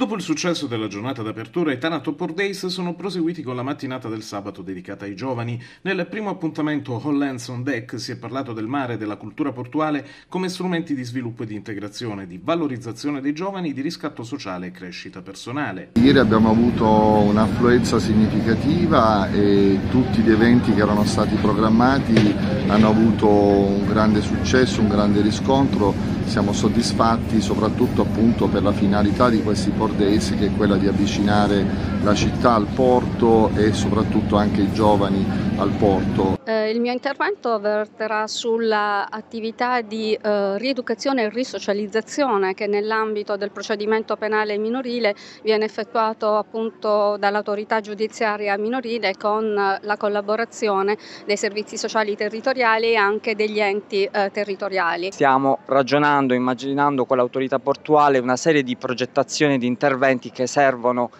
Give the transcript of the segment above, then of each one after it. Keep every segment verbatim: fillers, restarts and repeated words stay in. Dopo il successo della giornata d'apertura, i Taranto Port Days sono proseguiti con la mattinata del sabato dedicata ai giovani. Nel primo appuntamento Hollands on Deck si è parlato del mare e della cultura portuale come strumenti di sviluppo e di integrazione, di valorizzazione dei giovani, di riscatto sociale e crescita personale. Ieri abbiamo avuto un'affluenza significativa e tutti gli eventi che erano stati programmati hanno avuto un grande successo, un grande riscontro. Siamo soddisfatti soprattutto appunto per la finalità di questi porti, che è quella di avvicinare la città al porto e soprattutto anche i giovani al porto. Eh, il mio intervento verterà sull'attività di eh, rieducazione e risocializzazione che nell'ambito del procedimento penale minorile viene effettuato appunto dall'autorità giudiziaria minorile con la collaborazione dei servizi sociali territoriali e anche degli enti eh, territoriali. Stiamo ragionando, immaginando con l'autorità portuale una serie di progettazioni di interventi che servono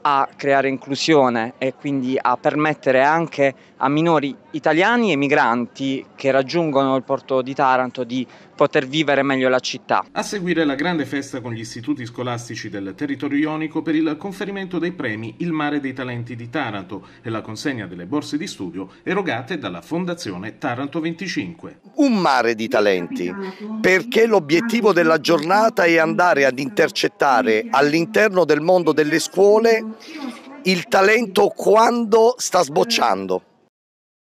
a creare inclusione e quindi a permettere anche a minori italiani e migranti che raggiungono il porto di Taranto di poter vivere meglio la città. A seguire la grande festa con gli istituti scolastici del territorio ionico per il conferimento dei premi Il mare dei talenti di Taranto e la consegna delle borse di studio erogate dalla fondazione Taranto venticinque. Un mare di talenti, perché l'obiettivo della giornata è andare ad intercettare all'interno del mondo delle scuole il talento quando sta sbocciando.